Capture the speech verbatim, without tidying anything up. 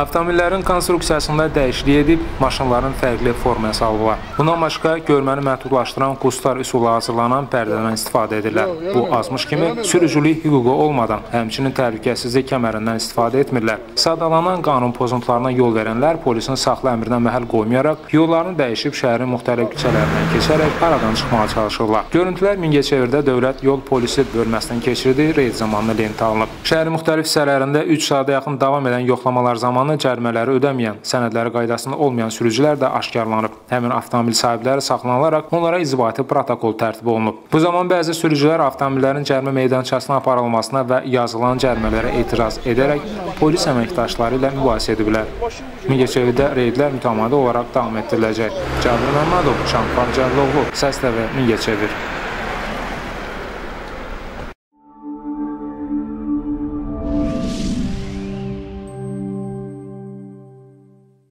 Avtomobillərin konstruksiyasında dəyişiklik edib, maşınların fərqli forması alıblar. Bundan başqa, görməni məhdudlaşdıran qustar üsulu hazırlanan pərdədən istifadə edirlər. Bu azmış kimi sürücülük hüququ olmadan, həmçinin təhlükəsizlik kəmərindən istifadə etmirlər. Sadalanan qanun pozuntularına yol verənlər polisin saxla əmrinə məhəl qoymayaraq, yollarını dəyişib şəhərin müxtəlif küçələrindən keçərək aradan çıxmağa çalışırlar. Görüntülər Mingəçevirdə Dövlət Yol Polisi bölməsindən keçirdiyi reyd zamanı lentə alınıb. Şəhərin müxtəlif hissələrində üç saata yaxın davam edən yoxlamalar zamanı cərmələri ödəməyən, sənədləri qaydasında olmayan sürücülər də aşkarlanıb. Həmin avtomobil sahibləri saxlanılaraq onlara inzibati protokol tərtibi olunub. Bu zaman bəzi sürücülər avtomobillərin cərmə meydançasına aparılmasına və yazılan cərmələrə etiraz edərək polis əməkdaşları ilə mübahisə ediblər. Mingəçevirdə reydlər mütəmadi olaraq davam etdiriləcək. Cabir Məmmədov, Şanpar Cəlloğlu, Səs TV, Mingəçevir.